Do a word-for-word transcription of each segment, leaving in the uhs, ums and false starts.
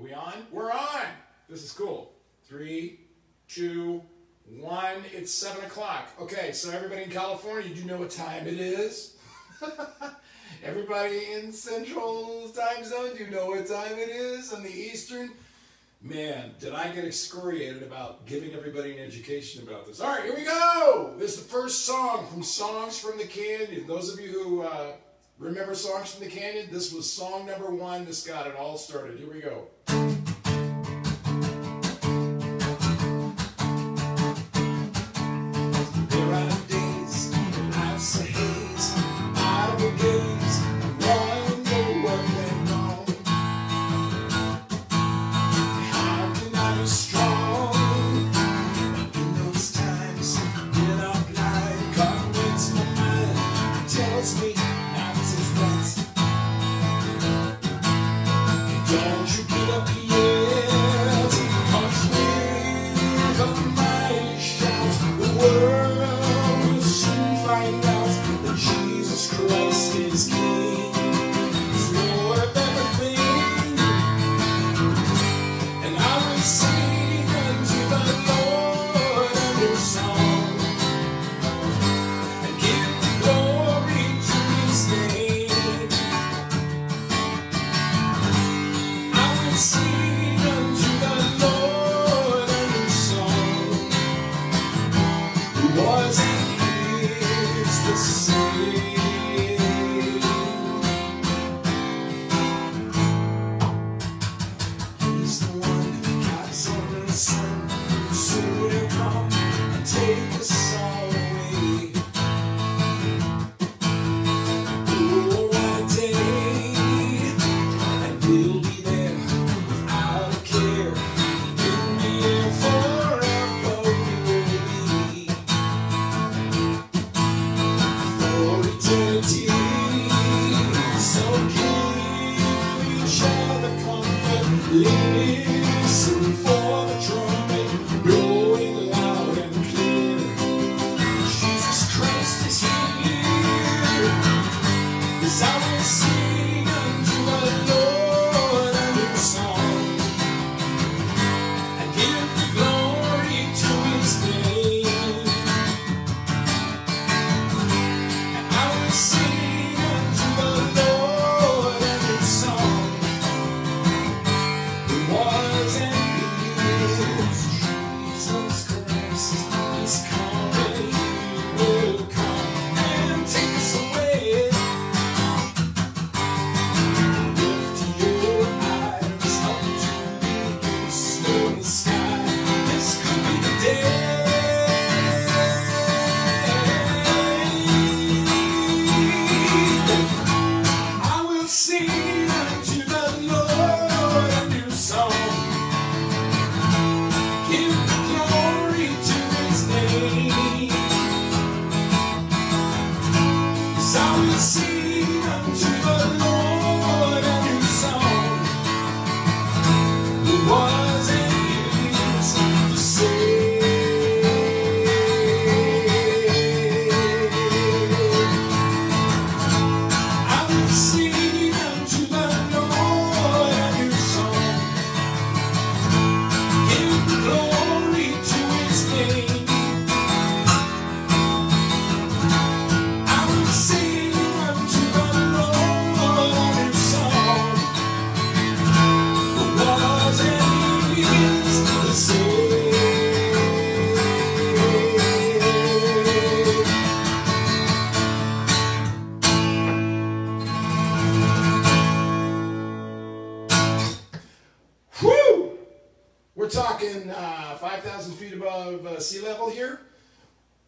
Are we on? We're on! This is cool. Three, two, one. It's seven o'clock. Okay, so everybody in California, you know what time it is? Everybody in Central Time Zone, do you know what time it is? On the Eastern? Man, did I get excoriated about giving everybody an education about this. All right, here we go! This is the first song from Songs from the Canyon. Those of you who uh, remember Songs from the Canyon, this was song number one. This got it all started. Here we go.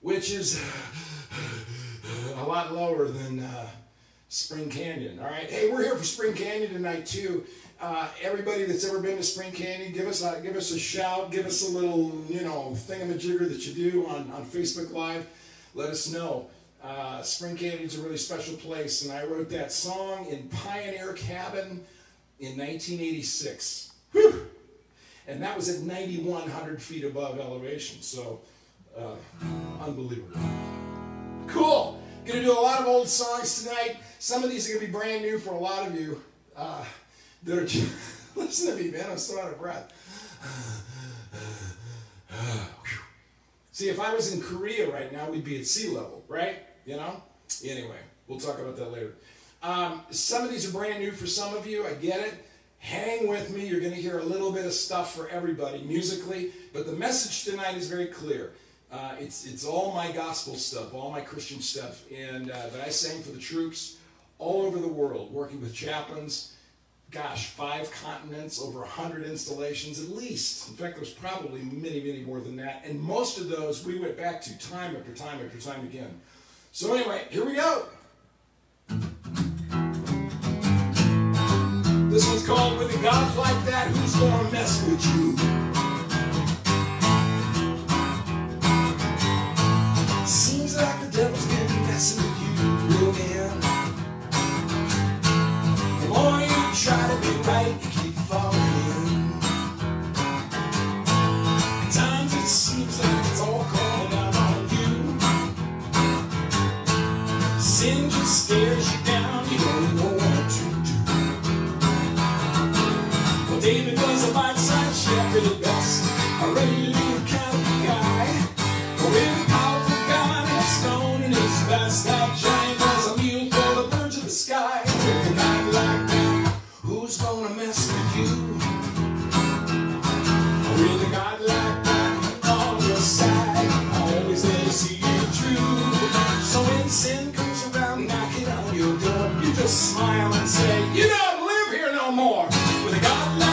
Which is a lot lower than uh, Spring Canyon, all right? Hey, we're here for Spring Canyon tonight, too. Uh, everybody that's ever been to Spring Canyon, give us a, give us a shout, give us a little, you know, thingamajigger that you do on, on Facebook Live. Let us know. Uh, Spring Canyon's a really special place, and I wrote that song in Pioneer Cabin in nineteen eighty-six. Whew! And that was at ninety-one hundred feet above elevation, so... Uh, unbelievable. Cool. Gonna do a lot of old songs tonight. Some of these are gonna be brand new for a lot of you uh, that are. Listen to me, man. I'm so out of breath. See, if I was in Korea right now, we'd be at sea level, right? You know? Anyway, we'll talk about that later. Um, some of these are brand new for some of you. I get it. Hang with me. You're going to hear a little bit of stuff for everybody musically. But the message tonight is very clear. Uh, it's, it's all my gospel stuff, all my Christian stuff, and uh, that I sang for the troops all over the world, working with chaplains, gosh, five continents, over one hundred installations at least. In fact, there's probably many, many more than that. And most of those we went back to time after time after time again. So anyway, here we go. This one's called With a God Like That, Who's Gonna Mess With You? Seems like the devil's been messing with you again. The more you try to be right, you keep falling in. At times it seems like it's all calling out on you. Sin just stares you down, you don't know what to do. David was a bite-sized shepherd at best, a regular kind of guy. A really powerful guy with a stone in his vest. That giant was a meal for the birds of the sky. With a God like that, who's gonna mess with you? With a God like that on your side, always there to see you through. So when sin comes around knocking on your door, you just smile and say, you don't live here no more. With a God like that,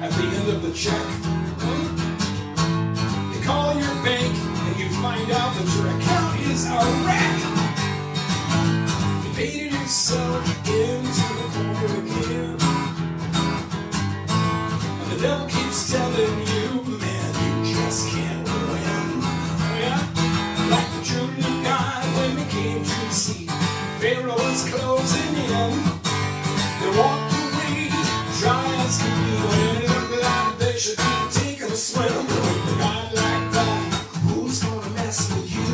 at the end of the check, you call your bank and you find out that your account is a wreck. You baited yourself into the corner again, and the devil keeps telling you, man, you just can't win. Yeah? Like the children of God when they came to the sea, Pharaoh was closing in. They walked away dry as could be. They should be taking a swim with a God like that. Who's gonna mess with you?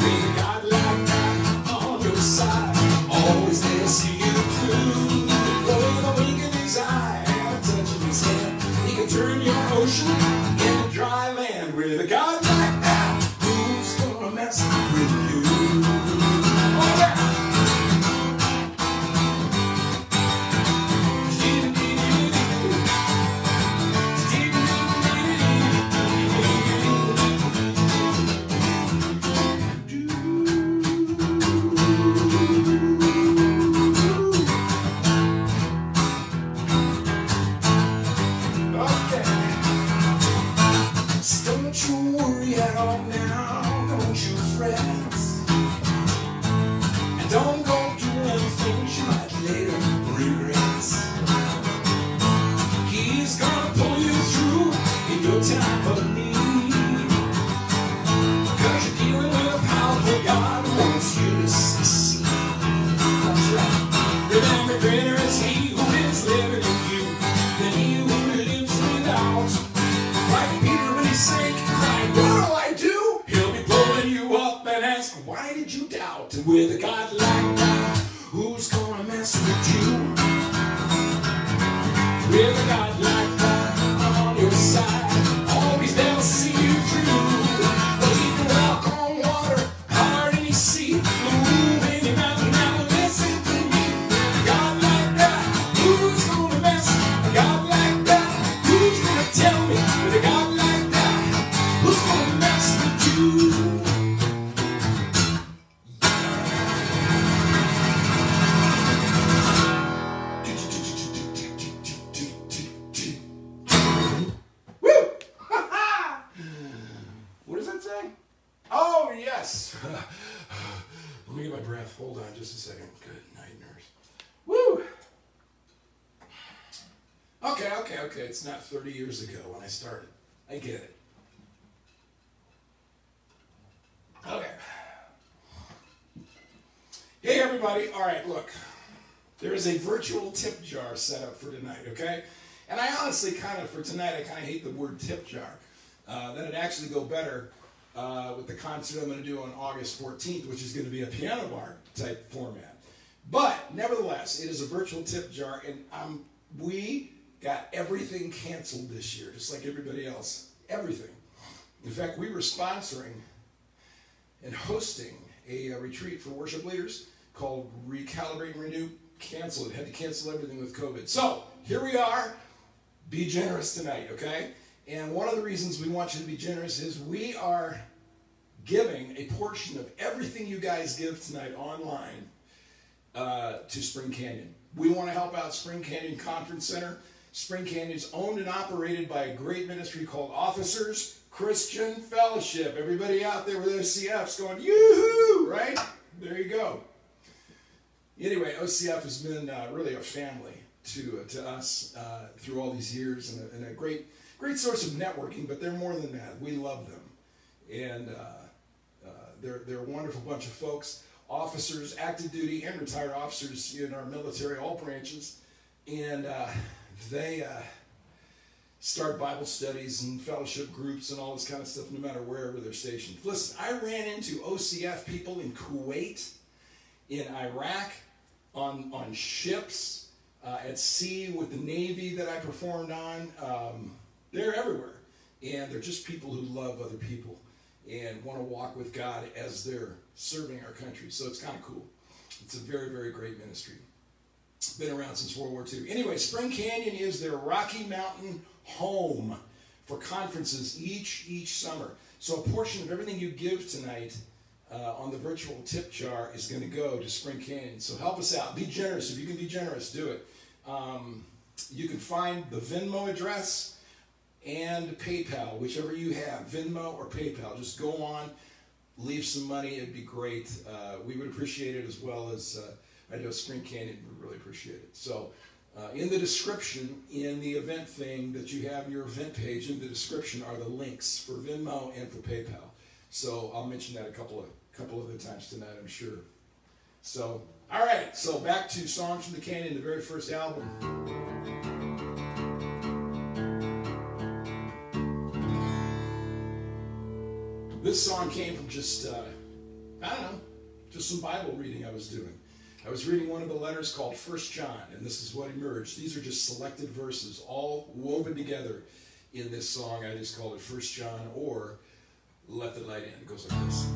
With a God like that on your side, always there to see you through. With a wink in his eye and a touch of his hand, he can turn your ocean into dry land. With a God like that, who's gonna mess with you? All right. With a God like that, who's gonna mess with you? With a God like that on your side, always there to see you through. But you can walk on water, hard in your sea, move any mountain, now listen to me. A God like that, who's gonna mess? A God like that, who's gonna tell me? With a God like that, who's gonna mess with you? Let me get my breath. Hold on just a second. Good night, nurse. Woo! Okay, okay, okay. It's not thirty years ago when I started. I get it. Okay. Hey, everybody. All right, look. There is a virtual tip jar set up for tonight, okay? And I honestly kind of, for tonight, I kind of hate the word tip jar. Uh, then it actually go better uh, with the concert I'm going to do on August fourteenth, which is going to be a piano bar type format. But nevertheless, it is a virtual tip jar, and I'm, we got everything canceled this year, just like everybody else. Everything. In fact, we were sponsoring and hosting a, a retreat for worship leaders called Recalibrate and Renew. Canceled. Had to cancel everything with COVID. So here we are. Be generous tonight, okay? And one of the reasons we want you to be generous is we are giving a portion of everything you guys give tonight online uh, to Spring Canyon. We want to help out Spring Canyon Conference Center. Spring Canyon is owned and operated by a great ministry called Officers Christian Fellowship. Everybody out there with O C Fs going, yoo-hoo, right? There you go. Anyway, O C F has been uh, really a family to, uh, to us uh, through all these years, and a, and a great great source of networking, but they're more than that. We love them. And uh, uh, they're, they're a wonderful bunch of folks, officers, active duty, and retired officers in our military, all branches. And uh, they uh, start Bible studies and fellowship groups and all this kind of stuff, no matter wherever they're stationed. Listen, I ran into O C F people in Kuwait, in Iraq, on, on ships, uh, at sea with the Navy that I performed on. Um, they're everywhere. And they're just people who love other people and want to walk with God as they're serving our country. So it's kind of cool. It's a very, very great ministry. It's been around since World War Two. Anyway, Spring Canyon is their Rocky Mountain home for conferences each, each summer. So a portion of everything you give tonight Uh, on the virtual tip jar is going to go to Spring Canyon. So help us out. Be generous. If you can be generous, do it. Um, you can find the Venmo address and PayPal, whichever you have, Venmo or PayPal. Just go on, leave some money. It'd be great. Uh, we would appreciate it, as well as uh, I know Spring Canyon would really appreciate it. So uh, in the description, in the event thing that you have in your event page, in the description are the links for Venmo and for PayPal. So I'll mention that a couple of couple other times tonight, I'm sure. So, all right, so back to Songs from the Canyon, the very first album. This song came from just, uh, I don't know, just some Bible reading I was doing. I was reading one of the letters called First John, and this is what emerged. These are just selected verses, all woven together in this song. I just called it First John, or Let the Light In. It goes like this.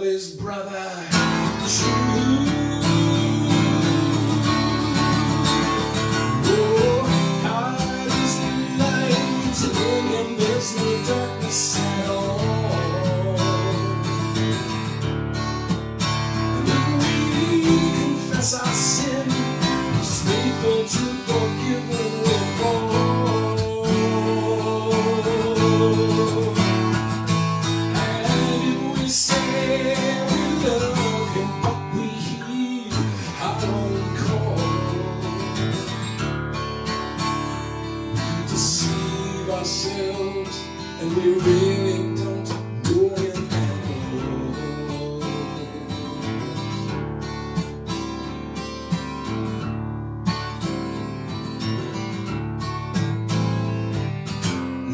love his brother true. Oh, how does he like to bring him this new darkness at all? And if we confess our sin, he's faithful to forgive us. And we really don't do it anymore.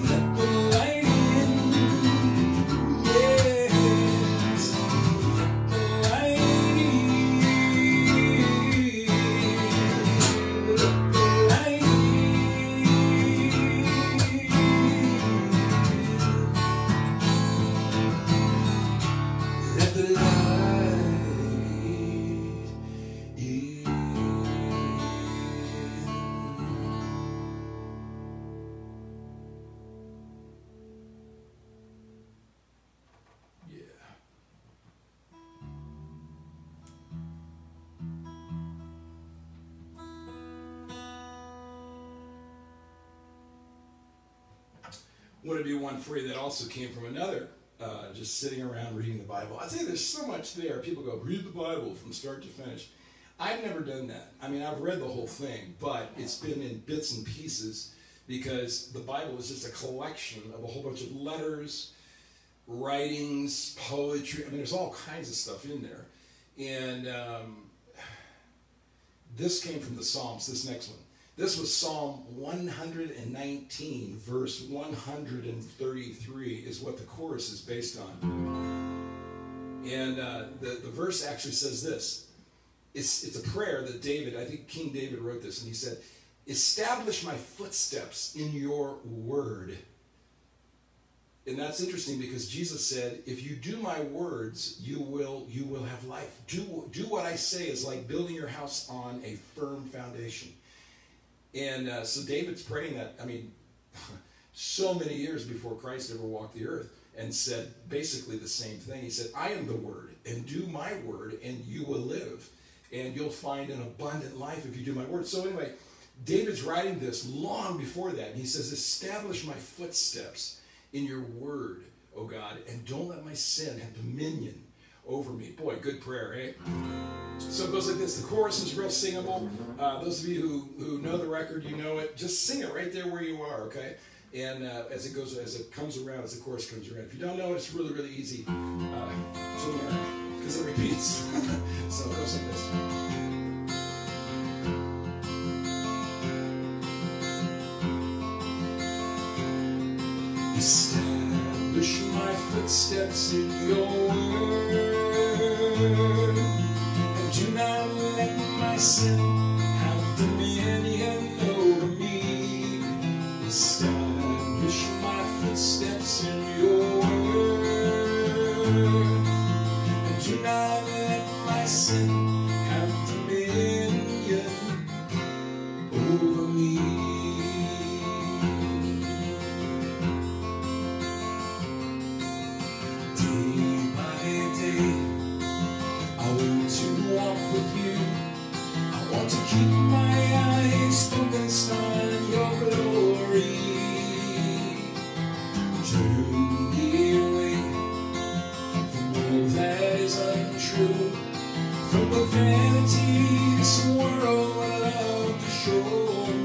Let the light in, yes. Let the light in. Let the light in. What if you want free that also came from another, uh, just sitting around reading the Bible? I tell you, there's so much there. People go, read the Bible from start to finish. I've never done that. I mean, I've read the whole thing, but it's been in bits and pieces because the Bible is just a collection of a whole bunch of letters, writings, poetry. I mean, there's all kinds of stuff in there. And um, this came from the Psalms, this next one. This was Psalm one nineteen, verse one thirty-three is what the chorus is based on. And uh, the, the verse actually says this. It's, it's a prayer that David, I think King David wrote this, and he said, establish my footsteps in your word. And that's interesting because Jesus said, if you do my words, you will, you will have life. Do, do what I say is like building your house on a firm foundation. And uh, so David's praying that, I mean, so many years before Christ ever walked the earth, and said basically the same thing. He said, I am the word, and do my word, and you will live, and you'll find an abundant life if you do my word. So anyway, David's writing this long before that, and he says, establish my footsteps in your word, O God, and don't let my sin have dominion over me. Boy, good prayer, eh? So it goes like this. The chorus is real singable. Uh, those of you who, who know the record, you know it. Just sing it right there where you are, okay? And uh, as it goes, as it comes around, as the chorus comes around. If you don't know it, it's really, really easy uh, to learn because it repeats. So it goes like this. Establish my footsteps in your word. Do not let my sin have dominion over me. Establish my footsteps in your word. And do not let my sin have dominion over me. Day by day, I want to with you. I want to keep my eyes focused on your glory. Turn me away from all that is untrue, from the vanity this world would love to show me.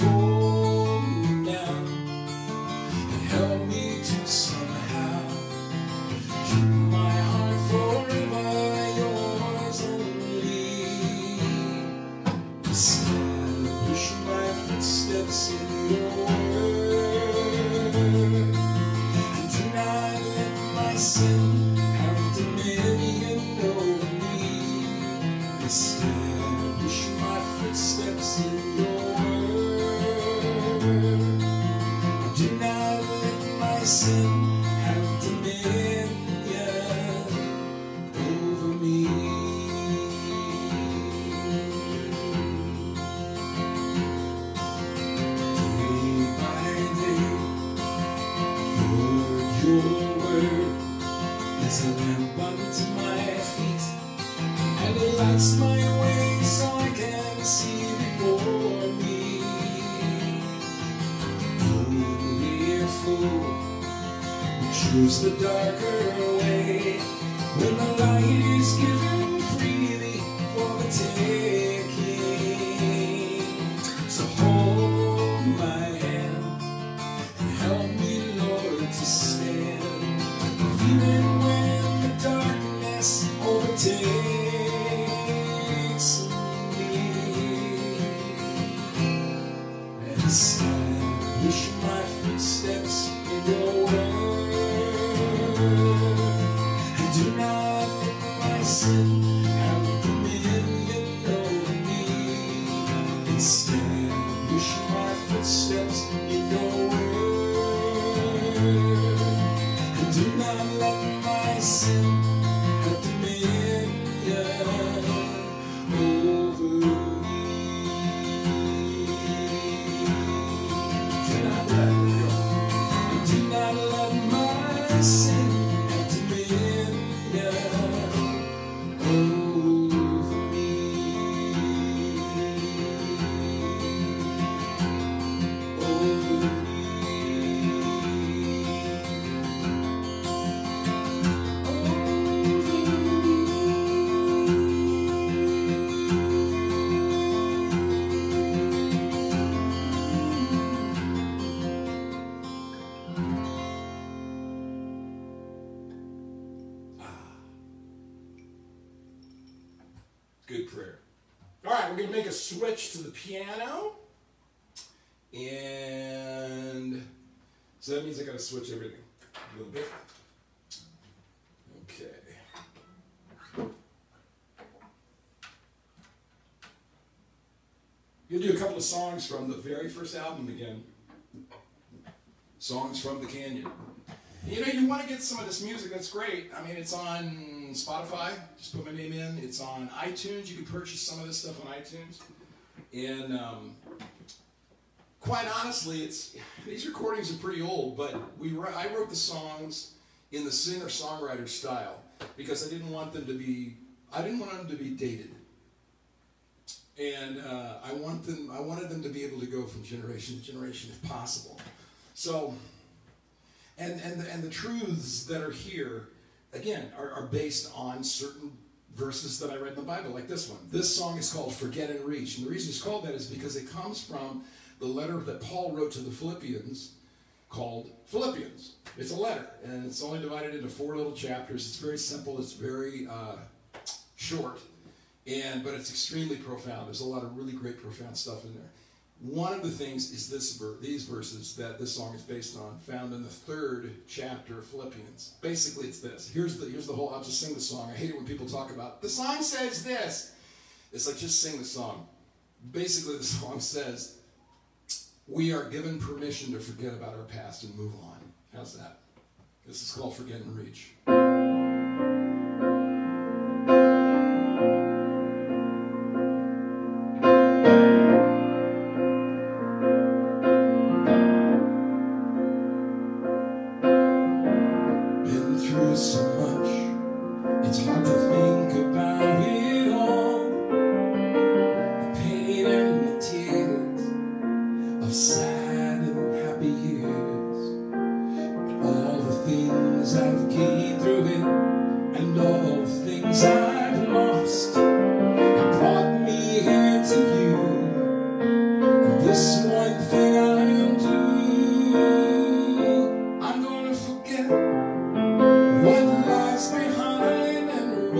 Hold me now and help me to somehow keep my heart forever. In your word, and do not let my sin have dominion over me. Establish my footsteps in your word, and do not let my sin have dominion. settle and bump to my feet, and the lights my way so I can see before me. Oh, dear fool, you choose the darker way when the light is given freely for the taking. So hold my hand and help me, Lord, to stand, even when the darkness overtakes me. And establish my footsteps in your word. Do not let my sin have dominion over me. Establish my footsteps in your word. And do not let my sin have dominion over me. Do not let me go. And do not let my sin. Switch to the piano, and so that means I gotta switch everything a little bit. Okay. You'll do a couple of songs from the very first album again. Songs from the Canyon. You know, you want to get some of this music, that's great. I mean, it's on Spotify. Just put my name in. It's on iTunes. You can purchase some of this stuff on iTunes. And um, quite honestly, it's these recordings are pretty old, but we I wrote the songs in the singer-songwriter style because I didn't want them to be, I didn't want them to be dated. And uh, I, want them, I wanted them to be able to go from generation to generation if possible. So... And, and, the, and the truths that are here, again, are, are based on certain verses that I read in the Bible, like this one. This song is called Forget and Reach. And the reason it's called that is because it comes from the letter that Paul wrote to the Philippians called Philippians. It's a letter, and it's only divided into four little chapters. It's very simple. It's very uh, short, and but it's extremely profound. There's a lot of really great, profound stuff in there. One of the things is this ver these verses that this song is based on, found in the third chapter of Philippians. Basically, it's this. Here's the, here's the whole, I'll just sing the song. I hate it when people talk about, the song says this. It's like, just sing the song. Basically, the song says, we are given permission to forget about our past and move on. How's that? This is called Forget and Reach. What lies behind and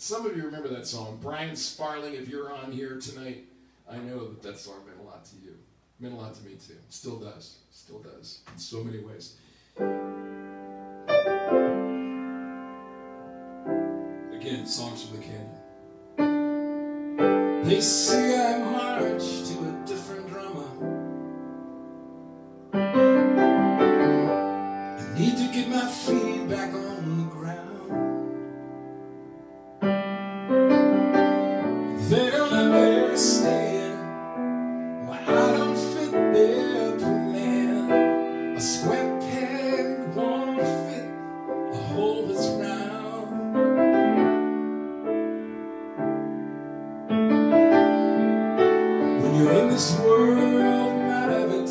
Some of you remember that song. Brian Sparling, if you're on here tonight, I know that that song meant a lot to you. It meant a lot to me too. Still does. Still does. In so many ways. Again, Songs from the Canyon. They say I march to a different drama. I need to get my feet back on the ground. They don't understand why I don't fit their plan. A square peg won't fit a hole that's round. This world, not of it,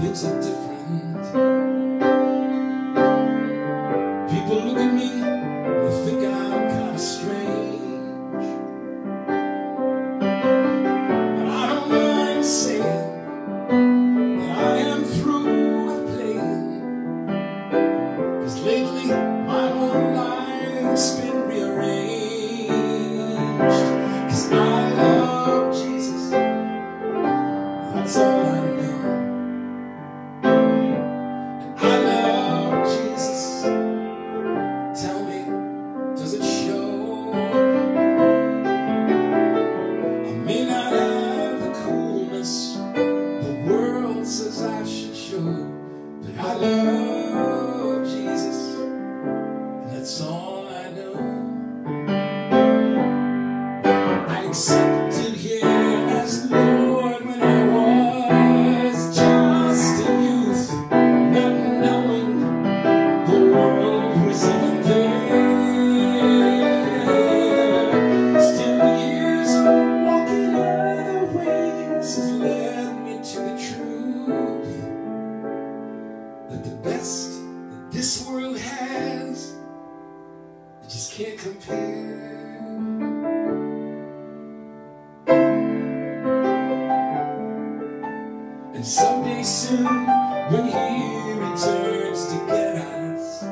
things are different. People look at me and they think I'm kind of strange. But I don't mind saying that I am through with playing. Cause lately my whole life's been rearranged. Cause I love Jesus. That's all I know. And I love Jesus. Tell me, does it show? I may not have the coolness the world says I should show, but I love Jesus, and that's all I know. I accepted Him as Lord. And someday soon, when He returns to get us,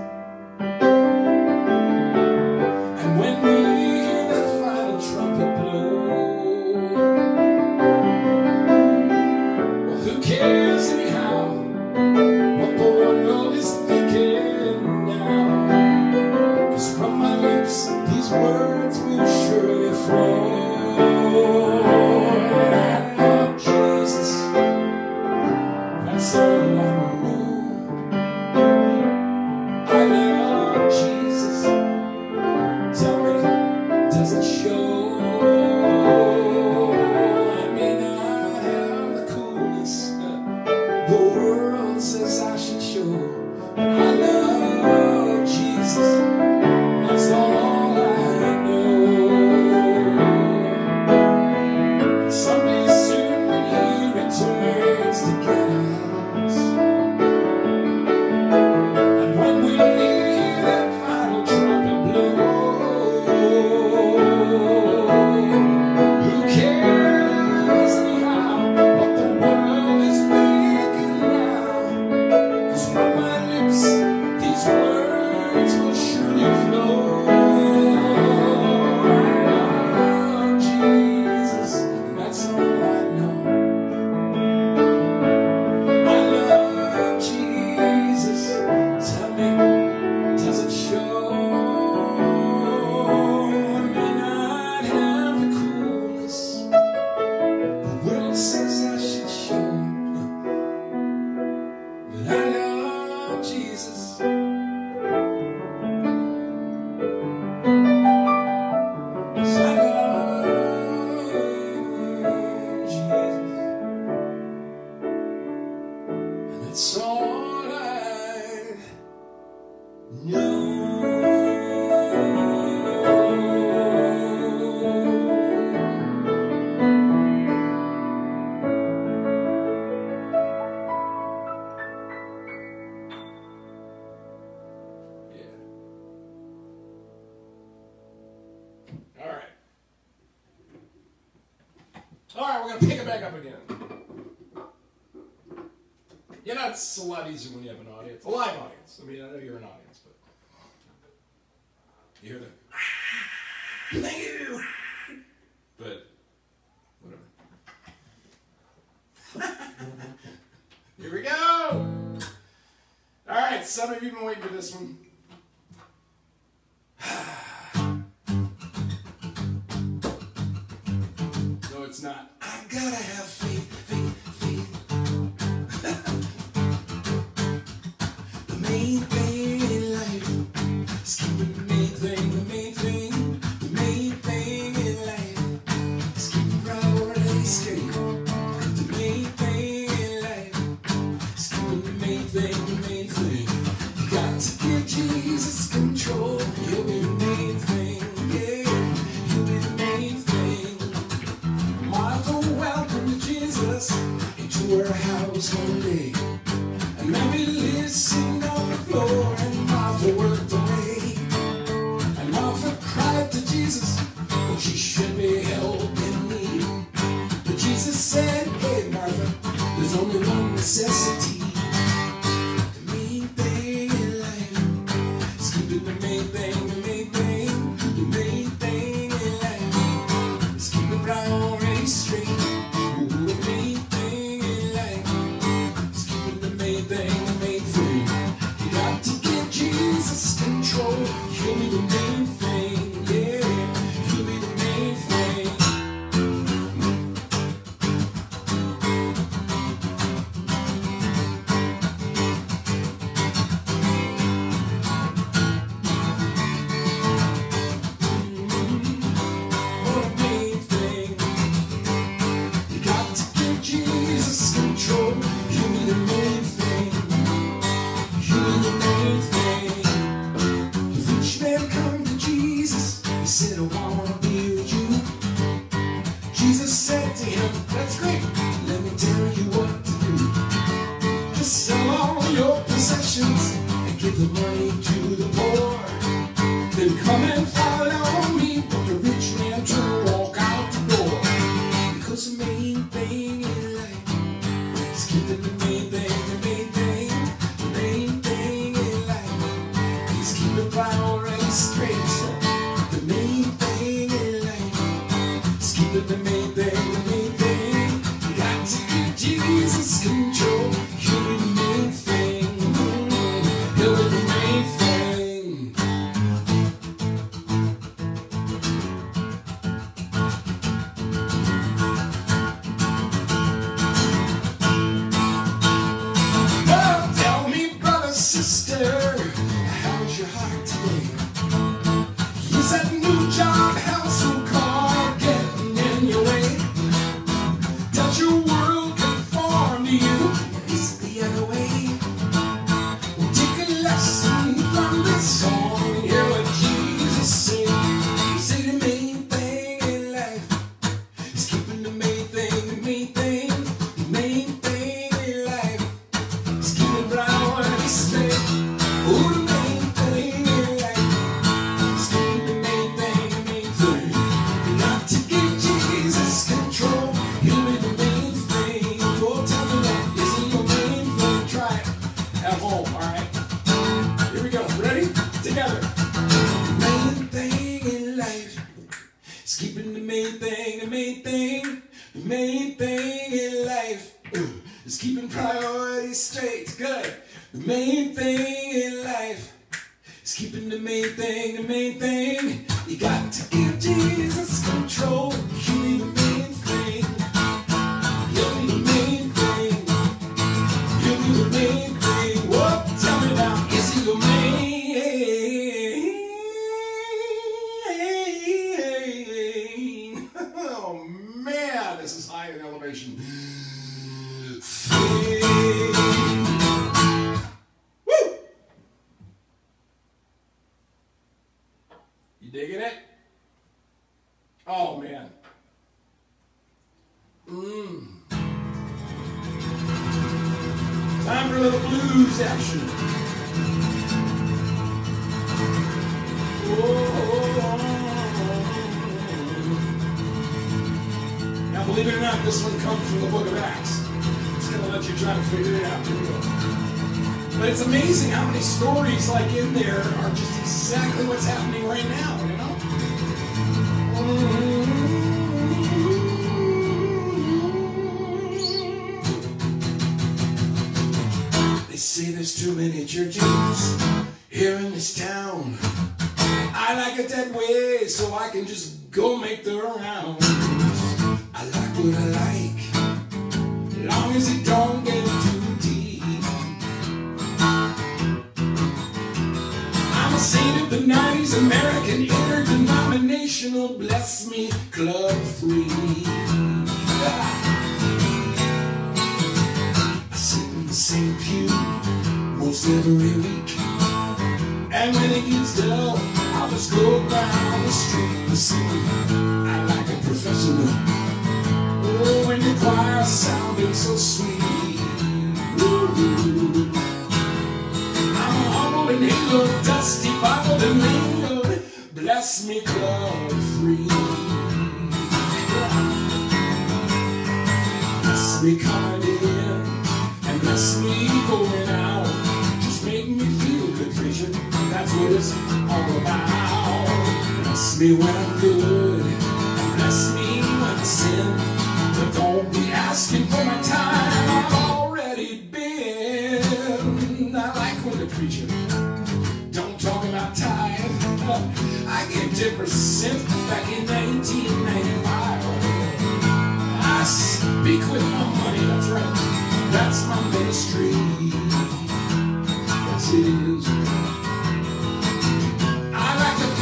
and when we hear that final trumpet blow, well, who cares anyhow what the world is thinking now? Cause from my lips, these words will surely flow. And I love Jesus. That's all I know. I love Jesus. Tell me, does it show? I may not have the coolness the world says I should show, but I love Jesus. That's all I know. And someday soon when He returns to get us, it's all I know. Yeah. All right. All right, we're going to pick it back up again. Yeah, that's a lot easier when you have an audience, a live audience. I mean, I know you're an audience, but you hear the Here we go! Alright, some of you have been waiting for this one. No, it's not. I gotta have faith, faith, faith. The main thing in life is keeping the main thing, the main thing. Jesus control, you'll be the main thing, yeah, you'll be the main thing. Martha welcomed Jesus into her house one day, and Mary listened on the floor, and Martha worked away, and Martha cried to Jesus, but she should be helping me. But Jesus said, hey Martha, there's only one necessity. can see there's too many churches here in this town. I like it that way, so I can just go make the rounds. I like what I like, long as it don't get too deep. I'm a saint of the nineties, American interdenominational, bless me, Club Free. I sit in the same pew most every week, and when it gets dull, I'll just go down the street to sing. I like a professional. Oh, and the choir sounded so sweet. Ooh. I'm a humble and hingled, dusty, bottled and mingled. Bless me, Club Free. Bless me coming in, and bless me going out. Just make me feel good, preacher. That's what it's all about. Bless me when I'm good, and bless me when I sin. But don't be asking for my time, I've already been. I like when the preacher don't talk about tithe. I gave ten percent back in nineteen ninety-five. I speak with my money, that's right. That's my ministry. Yes, it is.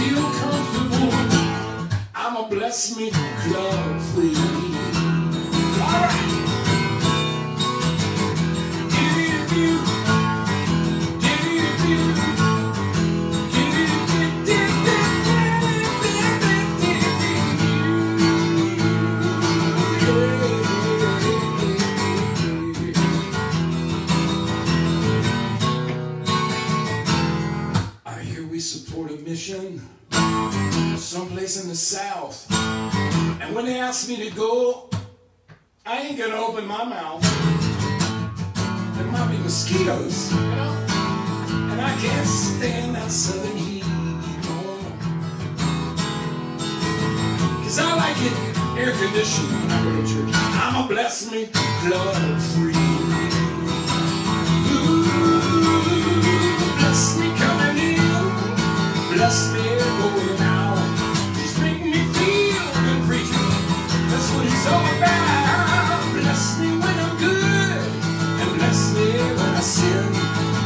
Feel comfortable, I'm a bless me Club Free. Alright. Give it a few. Give it a few. Give it a few. Give it a few. Give it a few. Give it a few. Give it a few. Give it a few. I hear we support a mission someplace in the South, and when they ask me to go, I ain't gonna open my mouth. There might be mosquitoes, you know, and I can't stand that southern heat. Oh. Cause I like it air conditioned when I go to church. I'm a bless me Club Free. Ooh, bless me coming in, bless me going out. What it's all about. Bless me when I'm good, and bless me when I sin.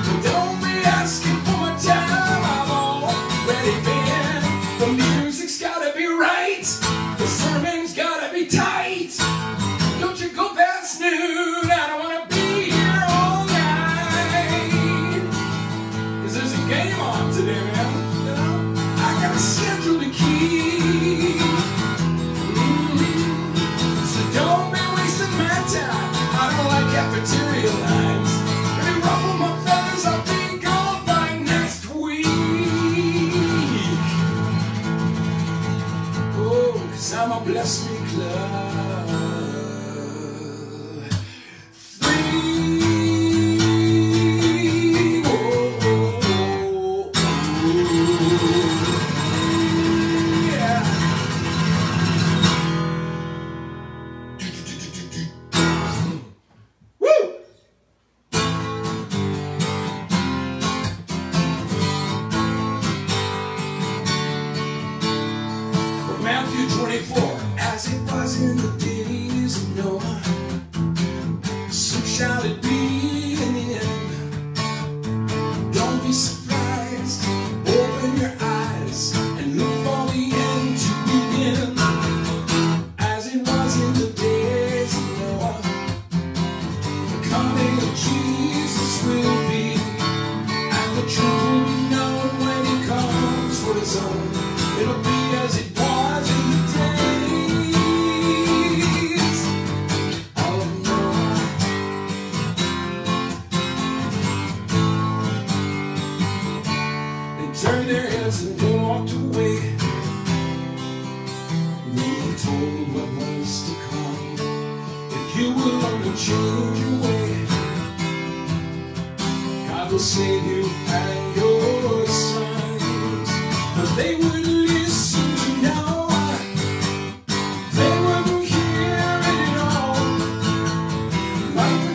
But don't be asking for my time, I've already been. The music's gotta be right, the sermon's gotta be tight. Don't you go past noon, I don't wanna be here all night. Cause there's a game on today, man, you know? I gotta schedule the key. Don't be wasting my time, I don't like cafeteria lines. Let me ruffle my feathers, I'll be gone by next week. Oh, cause I'm a bless me Club Free. Oh, oh, oh, oh.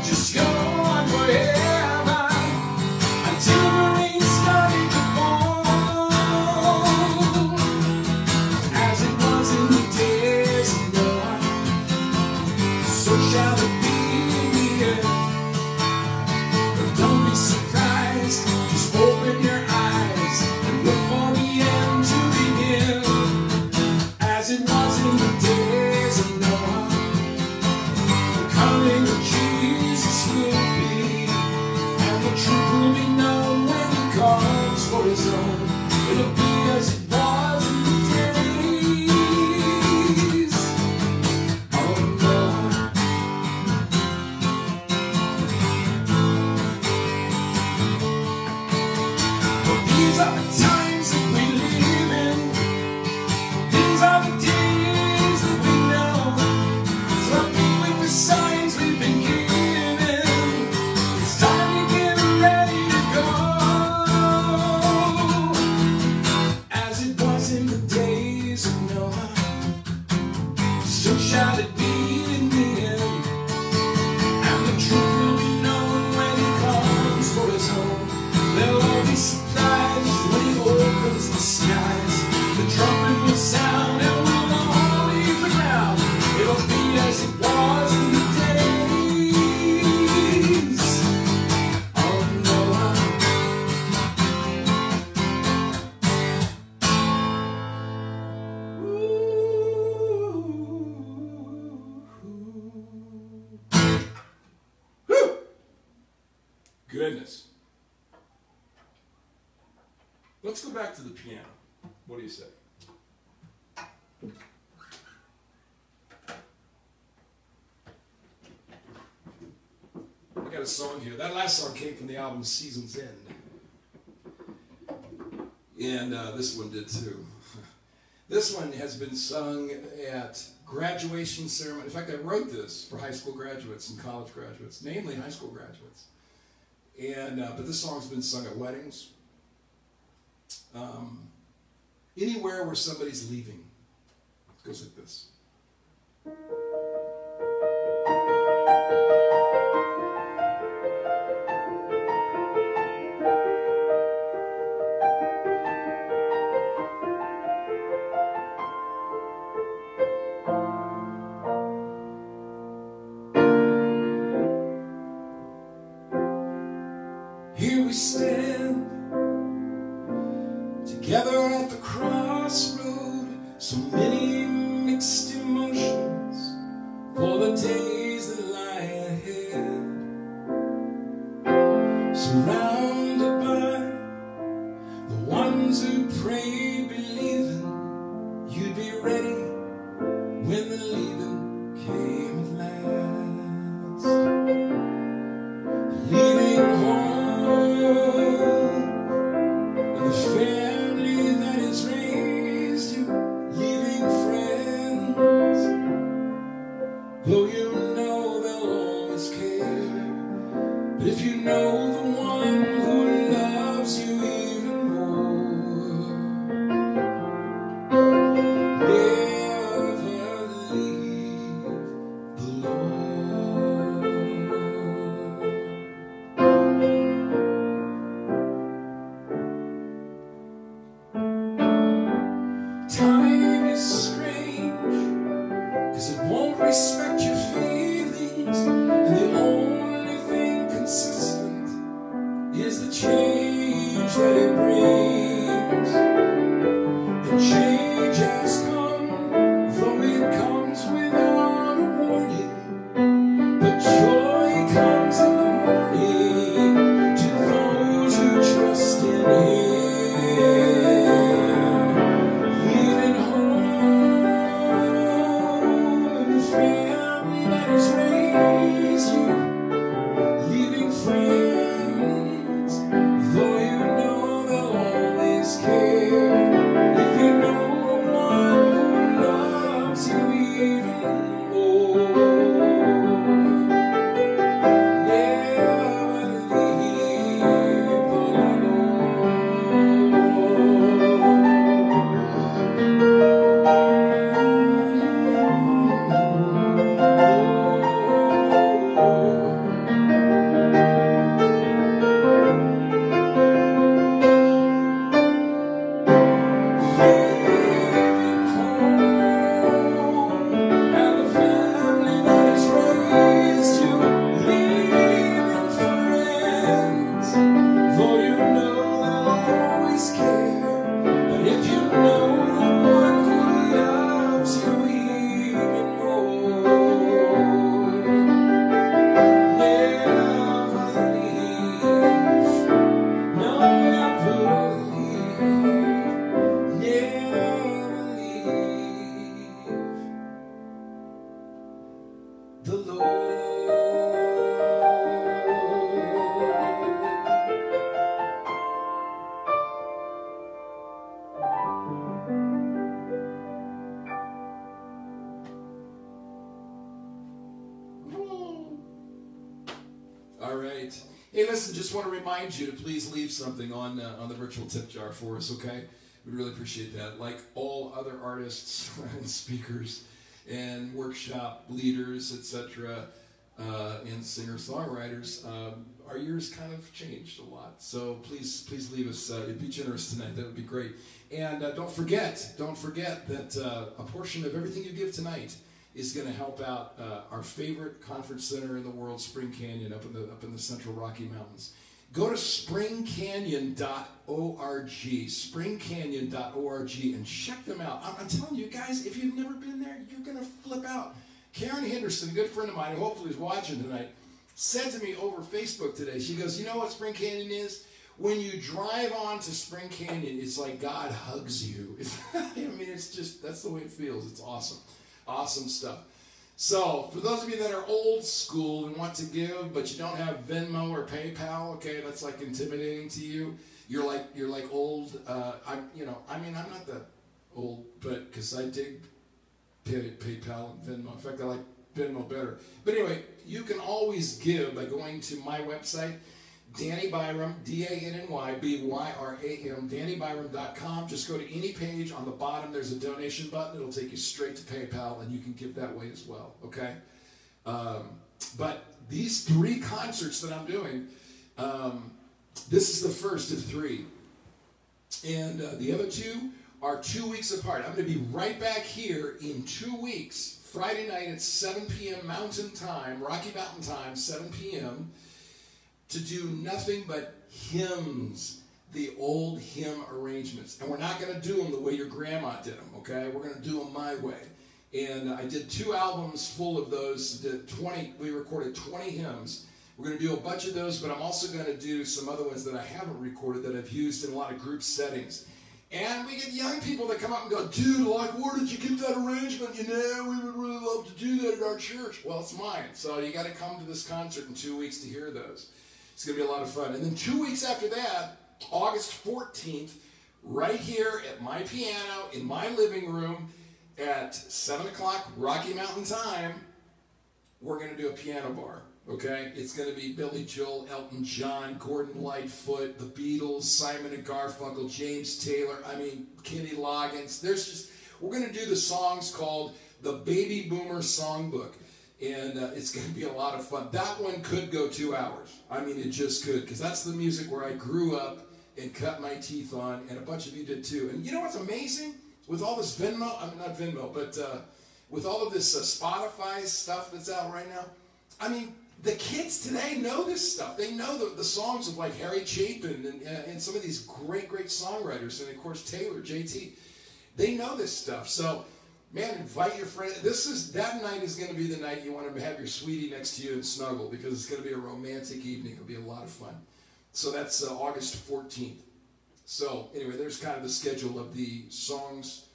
Just go on forever. Goodness. Let's go back to the piano. What do you say? I got a song here. That last song came from the album Season's End. And uh, this one did too. This one has been sung at graduation ceremony. In fact, I wrote this for high school graduates and college graduates, namely high school graduates. And, uh, but this song's been sung at weddings. Um, anywhere where somebody's leaving. It goes like this. Is the All right. Hey, listen, just want to remind you to please leave something on uh, on the virtual tip jar for us, okay? We really appreciate that. Like all other artists and speakers and workshop leaders, et cetera, uh, and singer-songwriters, um, our years kind of changed a lot. So please, please leave us. Uh, be generous tonight. That would be great. And uh, don't forget, don't forget that uh, a portion of everything you give tonight is going to help out uh, our favorite conference center in the world, Spring Canyon, up in the up in the central Rocky Mountains. Go to spring canyon dot org, spring canyon dot org, and check them out. I'm, I'm telling you guys, if you've never been there, you're going to flip out. Karen Henderson, a good friend of mine, who hopefully is watching tonight, said to me over Facebook today, she goes, you know what Spring Canyon is? When you drive on to Spring Canyon, it's like God hugs you. It's, I mean, it's just, that's the way it feels. It's awesome. Awesome stuff. So, for those of you that are old school and want to give, but you don't have Venmo or PayPal, okay, that's like intimidating to you. You're like, you're like old. Uh, I'm, you know, I mean, I'm not that old, but because I dig pay, PayPal and Venmo. In fact, I like Venmo better. But anyway, you can always give by going to my website, Danny Byram, D A N N Y B Y R A M, danny byram dot com. Just go to any page. On the bottom, there's a donation button. It'll take you straight to PayPal, and you can give that way as well, okay? Um, but these three concerts that I'm doing, um, this is the first of three. And uh, the other two are two weeks apart. I'm going to be right back here in two weeks, Friday night at seven p m Mountain Time, Rocky Mountain Time, seven p m, to do nothing but hymns, the old hymn arrangements. And we're not going to do them the way your grandma did them, okay? We're going to do them my way. And I did two albums full of those. Did twenty, we recorded twenty hymns. We're going to do a bunch of those, but I'm also going to do some other ones that I haven't recorded that I've used in a lot of group settings. And we get young people that come up and go, dude, like, where did you get that arrangement? You know, we would really love to do that at our church. Well, it's mine, so you got to come to this concert in two weeks to hear those. It's going to be a lot of fun. And then two weeks after that, August fourteenth, right here at my piano in my living room at seven o'clock Rocky Mountain time, we're going to do a piano bar, okay? It's going to be Billy Joel, Elton John, Gordon Lightfoot, the Beatles, Simon and Garfunkel, James Taylor, I mean, Kenny Loggins. There's just, we're going to do the songs called The Baby Boomer Songbook. And uh, it's going to be a lot of fun. That one could go two hours. I mean, it just could, because that's the music where I grew up and cut my teeth on, and a bunch of you did too. And you know what's amazing? With all this Venmo, I mean, not Venmo, but uh, with all of this uh, Spotify stuff that's out right now, I mean, the kids today know this stuff. They know the, the songs of like Harry Chapin and, uh, and some of these great, great songwriters, and of course Taylor, J T. They know this stuff. So, man, invite your friend. This is, that night is going to be the night you want to have your sweetie next to you and snuggle, because it's going to be a romantic evening. It'll be a lot of fun. So that's uh, August fourteenth. So anyway, there's kind of the schedule of the songs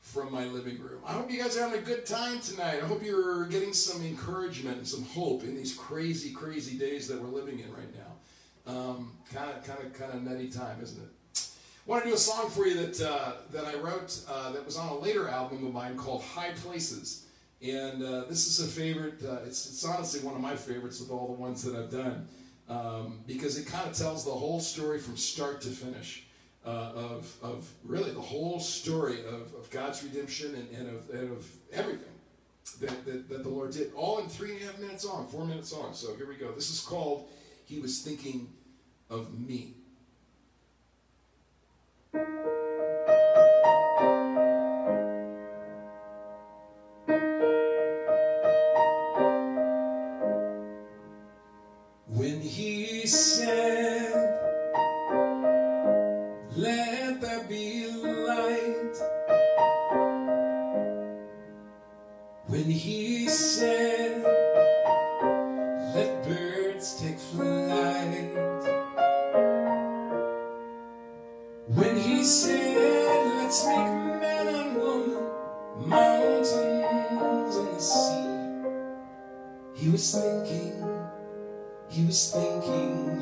from my living room. I hope you guys are having a good time tonight. I hope you're getting some encouragement and some hope in these crazy, crazy days that we're living in right now. Um, kind of, kind of, kind of nutty time, isn't it? I want to do a song for you that uh, that I wrote uh, that was on a later album of mine called High Places. And uh, this is a favorite. Uh, it's, it's honestly one of my favorites of all the ones that I've done, um, because it kind of tells the whole story from start to finish, uh, of, of really the whole story of, of God's redemption and, and, of, and of everything that, that, that the Lord did, all in three and a half minutes long, four minutes long. So here we go. This is called He Was Thinking of Me. When he said, let there be light, when he said, let birds take flight, when he said, let's make man and woman, mountains and the sea, he was thinking. He was thinking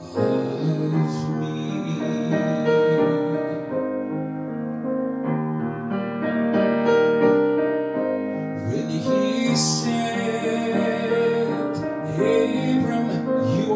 of me. When he said, Abram, you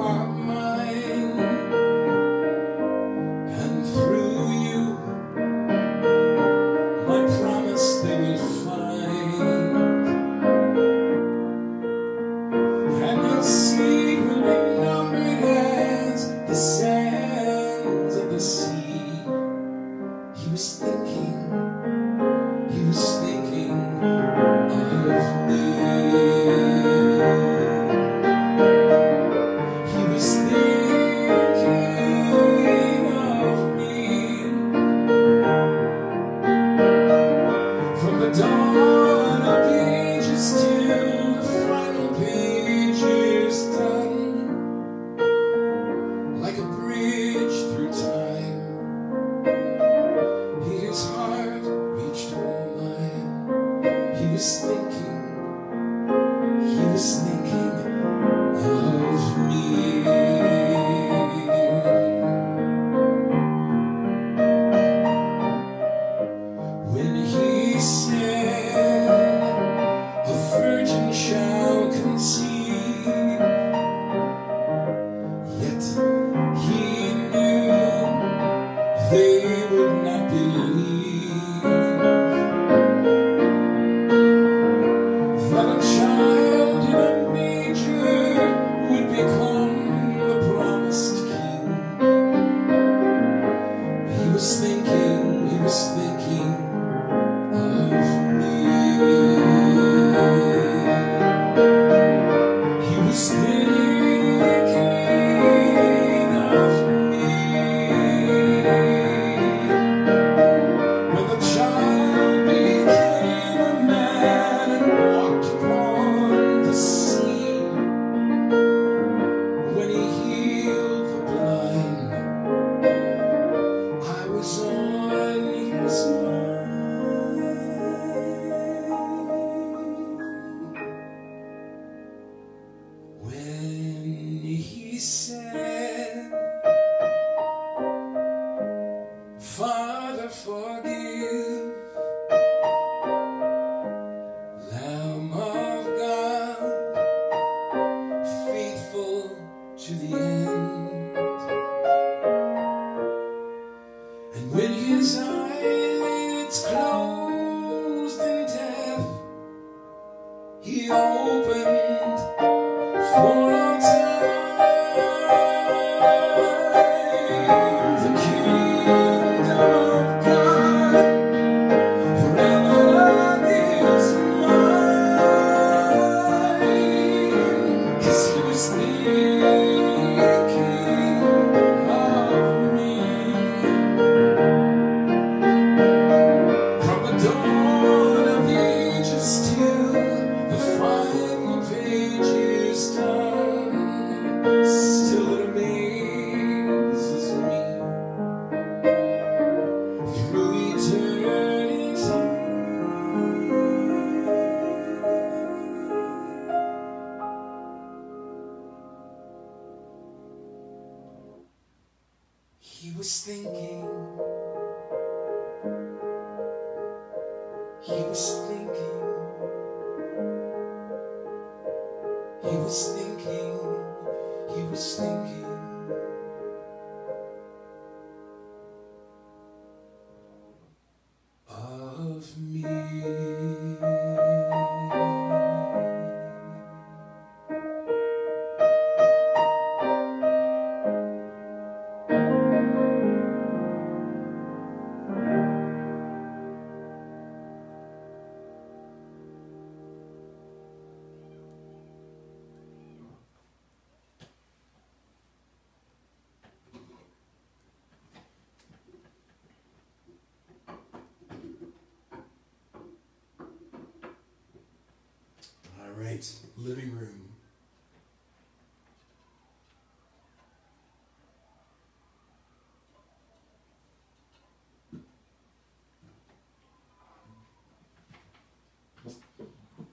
Living room.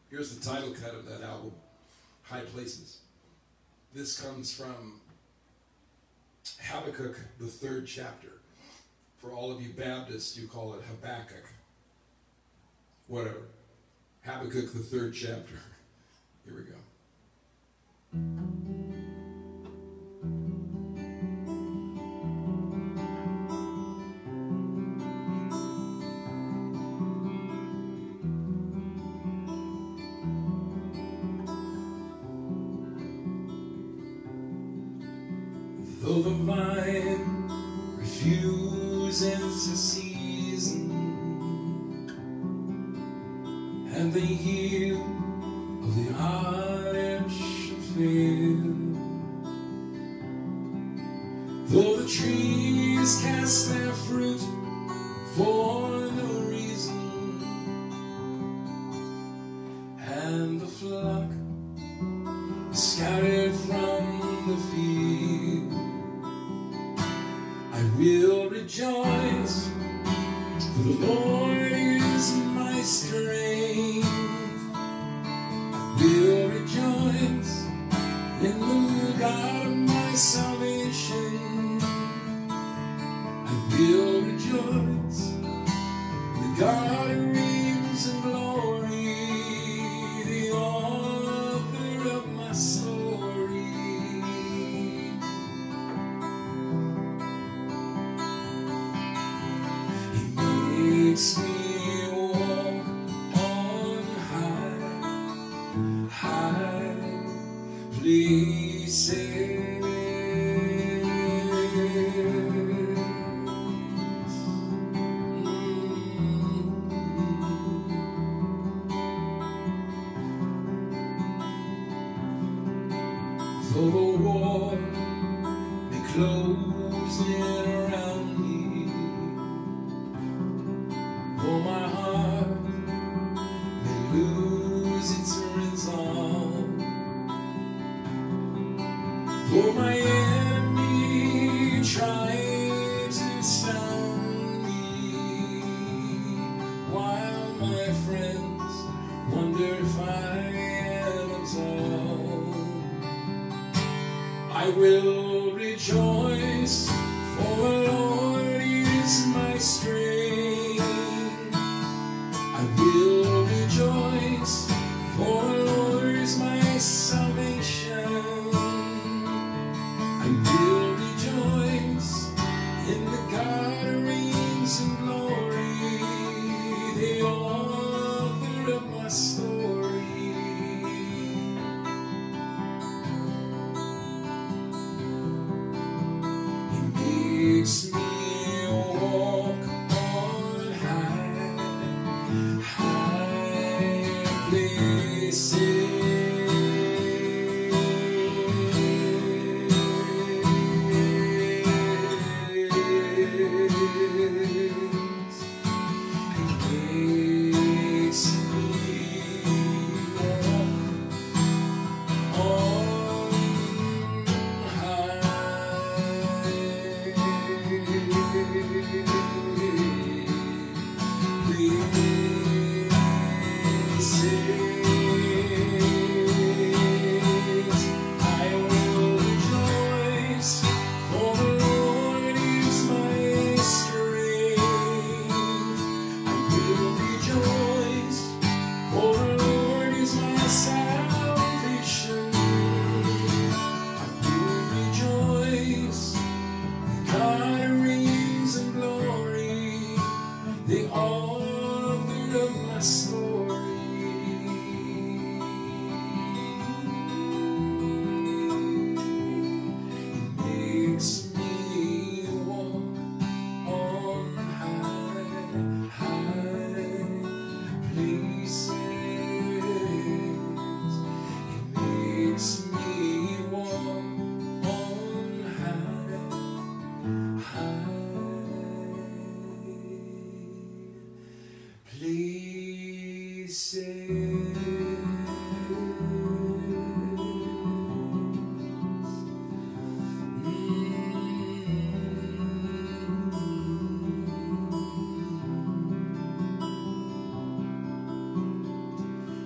Here's the title cut of that album, High Places. This comes from Habakkuk, the third chapter. For all of you Baptists, you call it Habakkuk. Whatever. Habakkuk, the third chapter. Here we go. over mine, refusing to season, and the heel of the arch fail. Though the trees cast their fruit for no reason, and the flock is scattered from the field, I will rejoice, for the Lord is my strength. I will rejoice in the God of my salvation. I will rejoice in the God who reigns in glory, the author of my story. He makes me walk on high, high places. Though the war may close in around me, though my heart may lose its resolve, though my enemy try to sound me, while my friends wonder if I am absolved, I will rejoice, for the Lord is my strength. I will rejoice, for the Lord is my salvation. I will rejoice in the God who reigns in glory, the author of my soul. He makes me walk on high, high places. He makes me walk on high.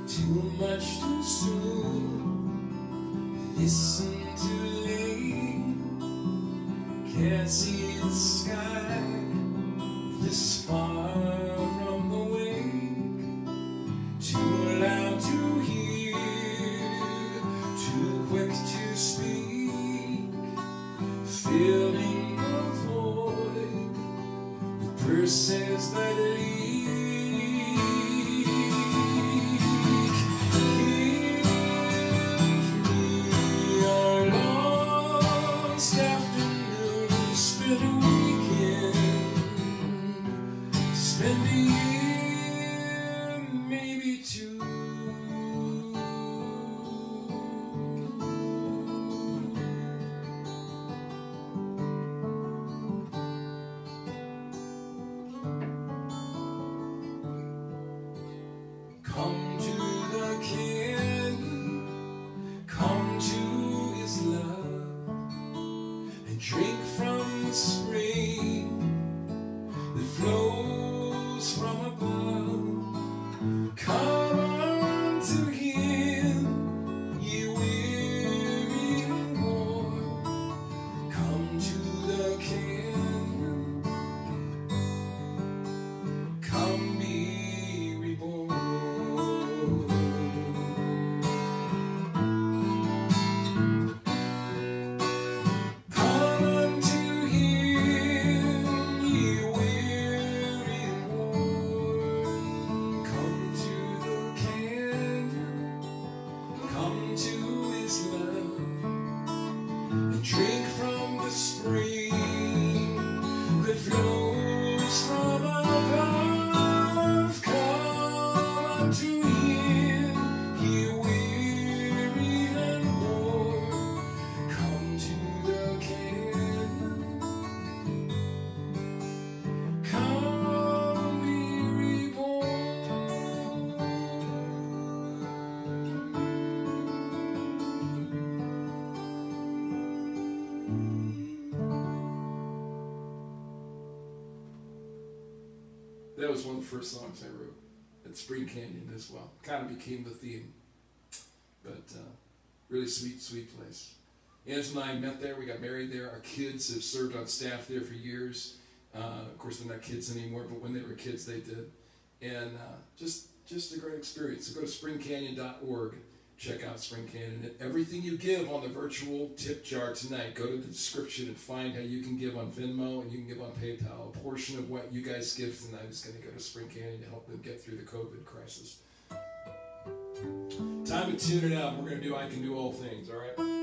Too much too soon, listen too late, can't see the sky this far from the wake, too loud to hear, too quick to speak, filling the void with verses that lead. After and drink from the spring that flows from above. Come unto him, ye weary and worn. Come to the canyon. Come be reborn. That was one of the first songs I wrote, at Spring Canyon as well. Kind of became the theme, but uh, really sweet, sweet place. Angela and I met there, we got married there. Our kids have served on staff there for years. Uh, of course, they're not kids anymore, but when they were kids, they did. And uh, just, just a great experience. So go to spring canyon dot org, check out Spring Canyon. And everything you give on the virtual tip jar tonight, go to the description and find how you can give on Venmo and you can give on PayPal. A portion of what you guys give tonight is going to go to Spring Canyon to help them get through the COVID crisis. Time to tune it out. We're going to do I Can Do All Things, all right?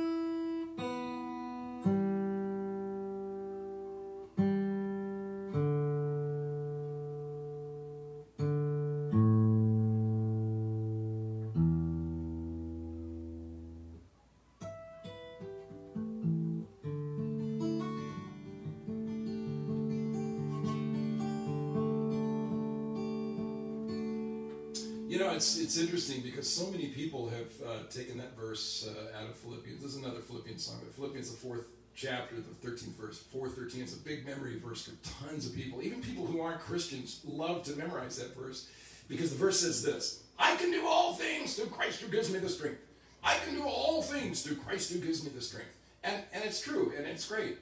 You know, it's, it's interesting because so many people have uh, taken that verse uh, out of Philippians. This is another Philippians song, but Philippians, the fourth chapter, the thirteenth verse, four thirteen, it's a big memory verse for tons of people. Even people who aren't Christians love to memorize that verse because the verse says this: I can do all things through Christ who gives me the strength. I can do all things through Christ who gives me the strength. And, and it's true, and it's great.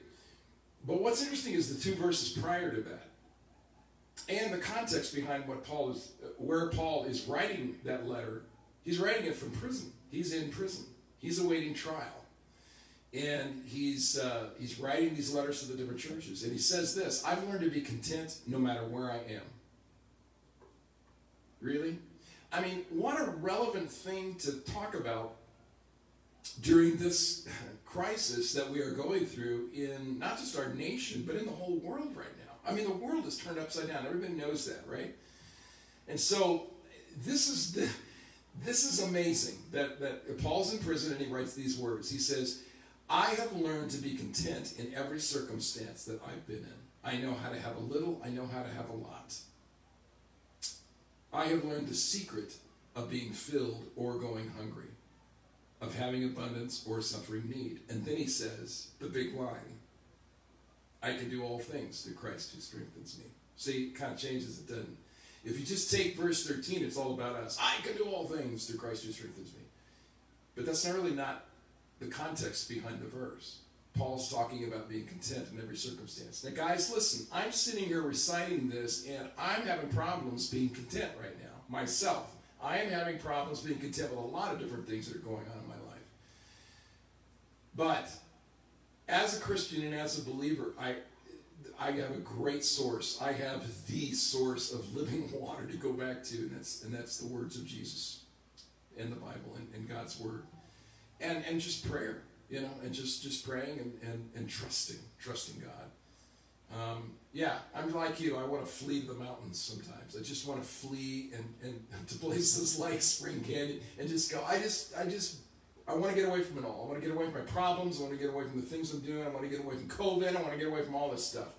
But what's interesting is the two verses prior to that, and the context behind what Paul is, where Paul is writing that letter. He's writing it from prison. He's in prison. He's awaiting trial, and he's uh, he's writing these letters to the different churches. And he says this: I've learned to be content no matter where I am. Really, I mean, what a relevant thing to talk about during this crisis that we are going through in not just our nation but in the whole world right now. I mean, the world is turned upside down. Everybody knows that, right? And so this is the, this is amazing that, that Paul's in prison and he writes these words. He says, I have learned to be content in every circumstance that I've been in. I know how to have a little. I know how to have a lot. I have learned the secret of being filled or going hungry, of having abundance or suffering need. And then he says the big line: I can do all things through Christ who strengthens me. See, it kind of changes it, doesn't it? If you just take verse thirteen, it's all about us. I can do all things through Christ who strengthens me. But that's not really not the context behind the verse. Paul's talking about being content in every circumstance. Now, guys, listen, I'm sitting here reciting this, and I'm having problems being content right now, myself. I am having problems being content with a lot of different things that are going on in my life. But as a Christian and as a believer, I, I have a great source. I have the source of living water to go back to, and that's, and that's the words of Jesus in the Bible and, and God's Word. And, and just prayer, you know, and just, just praying and, and, and trusting, trusting God. Um, yeah, I'm like you. I want to flee the mountains sometimes. I just want to flee and, and to places like Spring Canyon and just go, I just, I just... I want to get away from it all. I want to get away from my problems. I want to get away from the things I'm doing. I want to get away from COVID. I want to get away from all this stuff.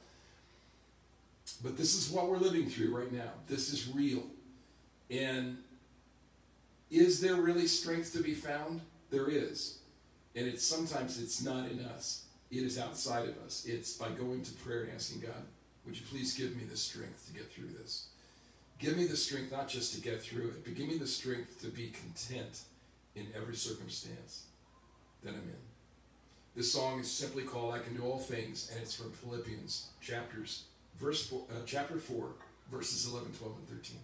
But this is what we're living through right now. This is real. And is there really strength to be found? There is. And it's sometimes it's not in us. It is outside of us. It's by going to prayer and asking God, would you please give me the strength to get through this? Give me the strength not just to get through it, but give me the strength to be content in every circumstance that I'm in. This song is simply called I Can Do All Things, and it's from Philippians chapters, verse four, uh, chapter four, verses eleven, twelve, and thirteen.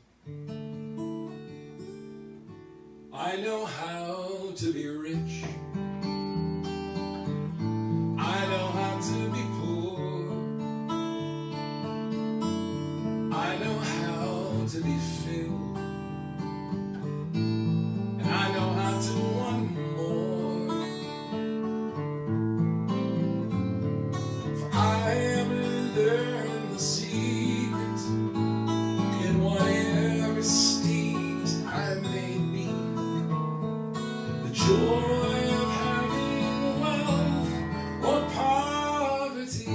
I know how to be rich. I know how to be poor. I know how to be filled. And I know how to want more. For I have learned the secret in whatever state I may be. The joy of having wealth or poverty,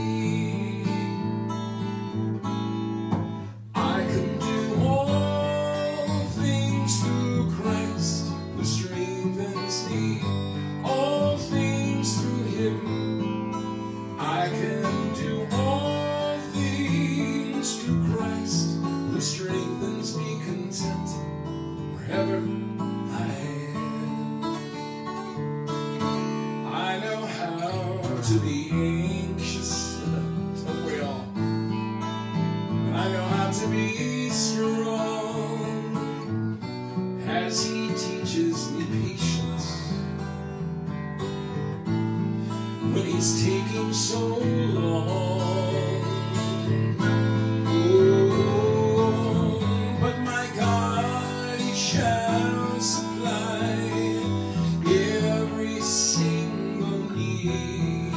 I can do all things through Christ who strengthens me, all things through Him. I can do all things through Christ who strengthens me, content wherever I am. I know how to be anxious, don't we all? And I know how to be strong as He teaches me patience. When He's taking so long, oh, but my God, He shall supply every single need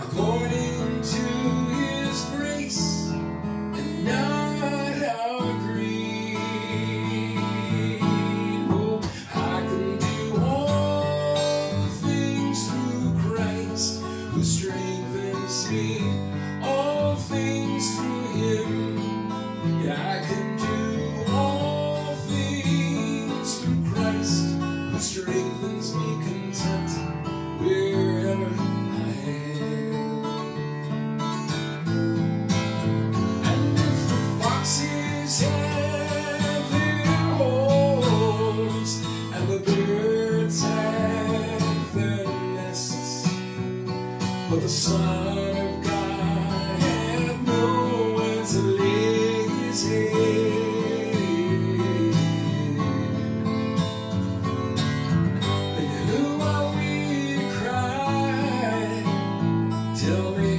according to His grace and not our greed. Oh, I can do all things through Christ who strengthens me, all things through Him. Yeah, I can do all things through Christ who strengthens me, content wherever I am. And if the foxes have their holes and the birds have their nests, but the Son of God had nowhere to lay His head, then who are we to cry? Tell me,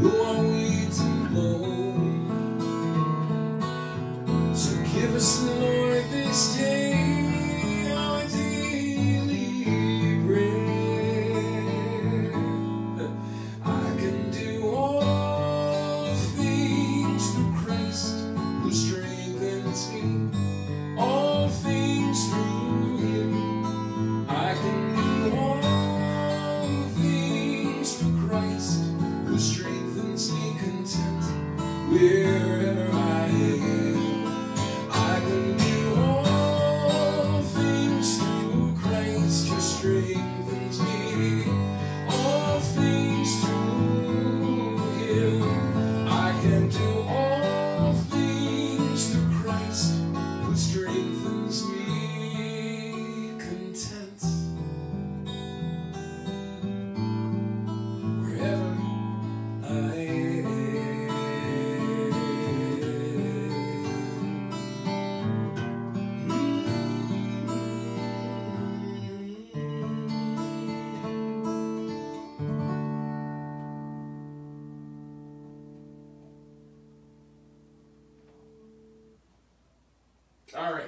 who are we to blame? So give us, Lord, this day our daily bread. I can do all things through Christ who strengthens me, all things through Him. I can do all things through Christ who strengthens me, content wherever I am. I can do all things through Christ who strengthens me, all things through Him. I can do all things through Christ who strengthens me, content wherever I am. All right,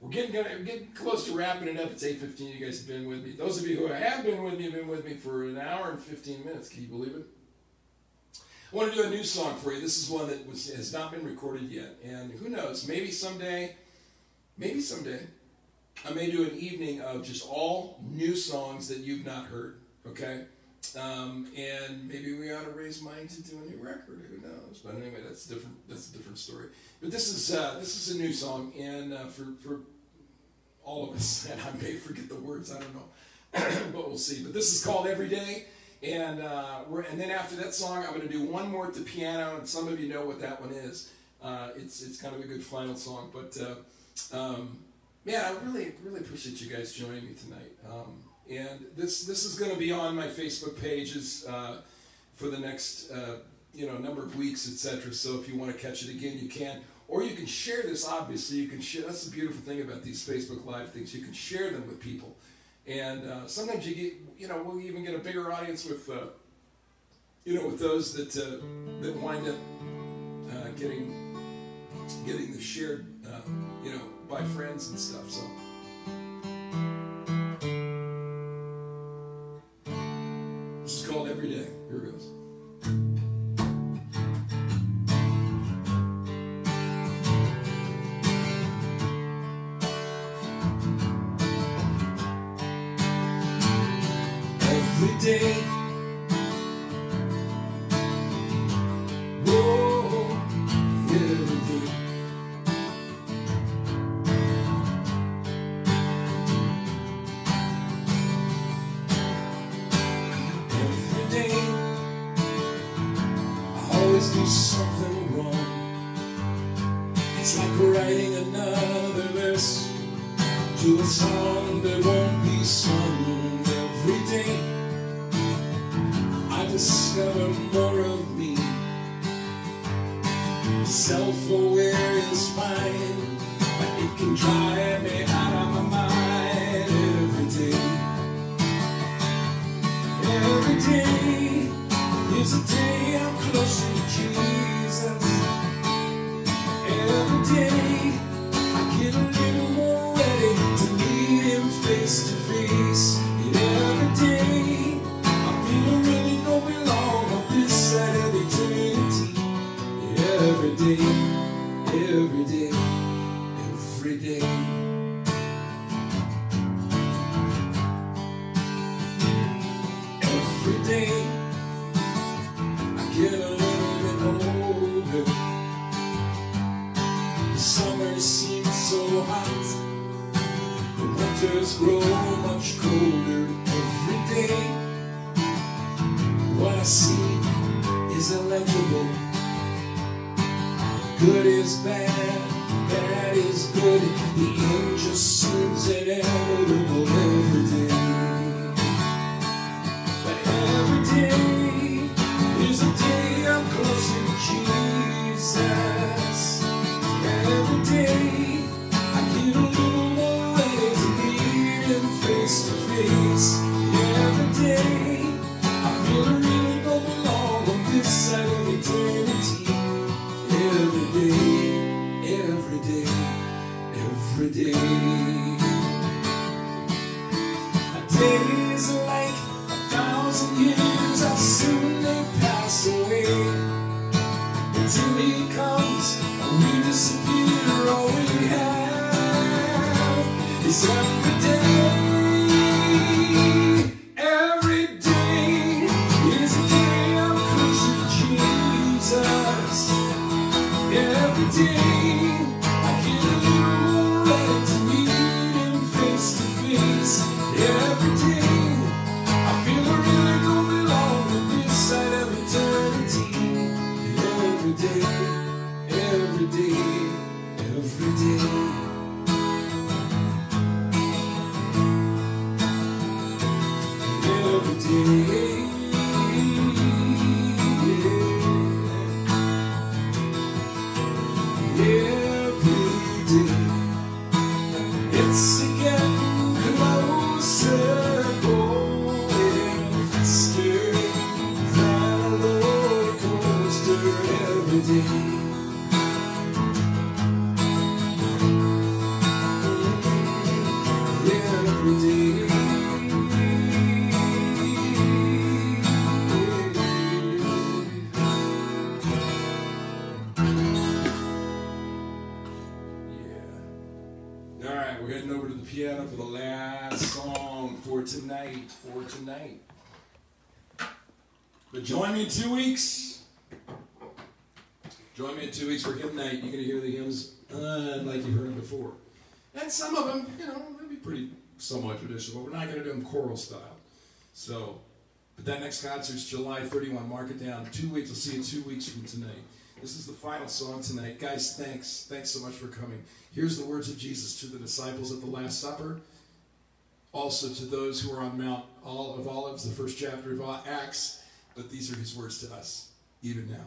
we're getting gonna, we're getting close to wrapping it up. It's eight fifteen. You guys have been with me. Those of you who have been with me have been with me for an hour and fifteen minutes. Can you believe it? I want to do a new song for you. This is one that was, has not been recorded yet, and who knows? Maybe someday, maybe someday, I may do an evening of just all new songs that you've not heard. Okay, um, and maybe we ought to raise mine to do a new record. Who knows? But anyway, that's different. That's a different story. But this is uh, this is a new song, and uh, for for all of us, and I may forget the words. I don't know. but we'll see. But this is called Every Day. And, uh, we're, and then after that song, I'm going to do one more at the piano, and some of you know what that one is. Uh, it's, it's kind of a good final song, but uh, um, man, I really, really appreciate you guys joining me tonight. Um, and this, this is going to be on my Facebook pages uh, for the next uh, you know, number of weeks, et cetera. So if you want to catch it again, you can. Or you can share this, obviously. You can share. That's the beautiful thing about these Facebook Live things. You can share them with people. And uh, sometimes you get, you know, we'll even get a bigger audience with, uh, you know, with those that uh, that wind up uh, getting getting the shared, uh, you know, by friends and stuff. So. This is called Every Day. Here it goes. But join me in two weeks. Join me in two weeks for hymn night. You're going to hear the hymns uh, like you've heard them before. And some of them, you know, they'll be pretty somewhat traditional, but we're not going to do them choral style. So, but that next concert's July thirty-first. Mark it down. Two weeks. I'll see you two weeks from tonight. This is the final song tonight. Guys, thanks. Thanks so much for coming. Here's the words of Jesus to the disciples at the Last Supper. Also to those who are on Mount of Olives, the first chapter of Acts. But these are his words to us, even now.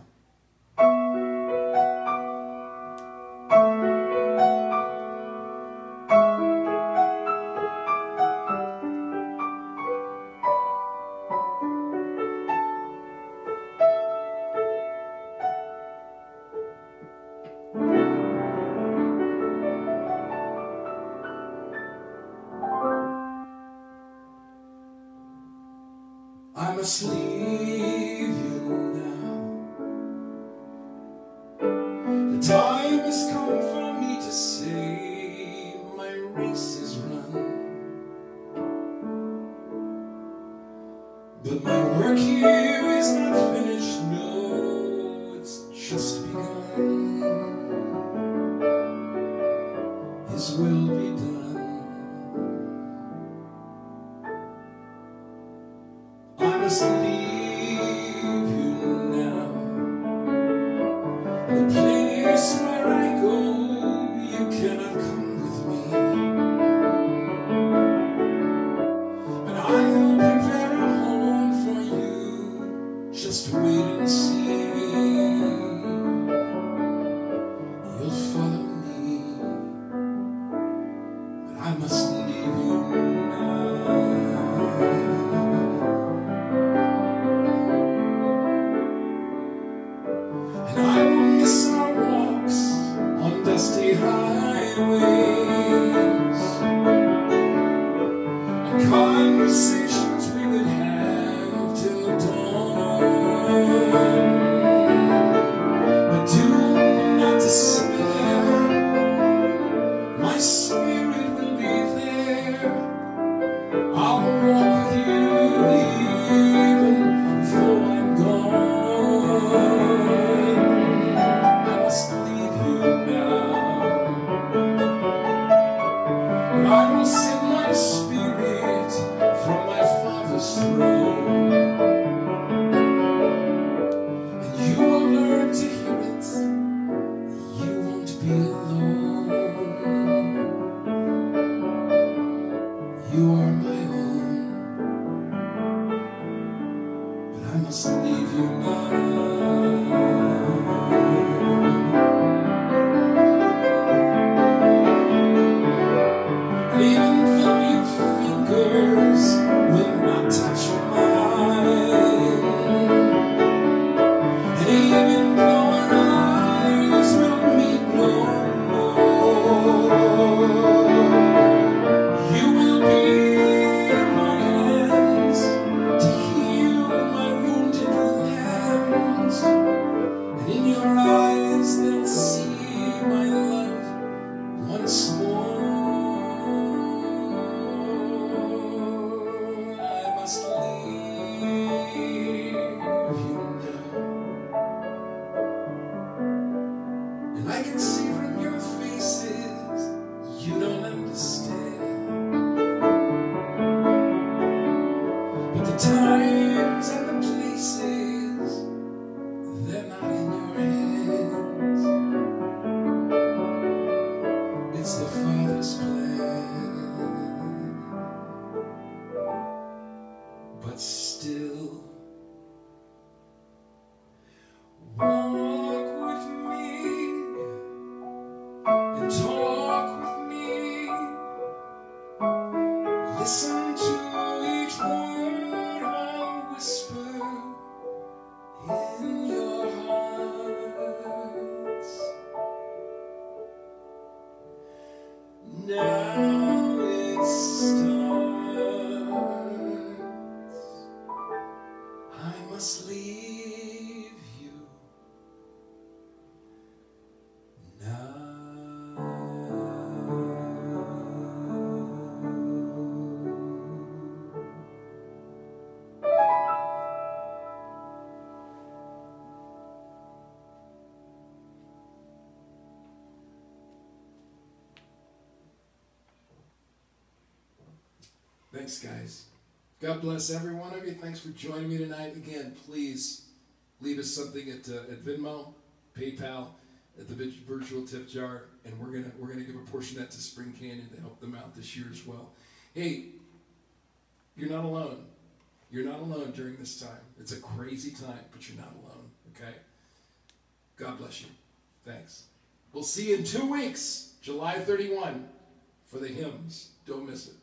Thanks, guys. God bless every one of you. Thanks for joining me tonight. Again, please leave us something at, uh, at Venmo, PayPal, at the virtual tip jar, and we're gonna we're gonna give a portion of that to Spring Canyon to help them out this year as well. Hey, you're not alone. You're not alone during this time. It's a crazy time, but you're not alone. Okay. God bless you. Thanks. We'll see you in two weeks, July thirty-first, for the hymns. Don't miss it.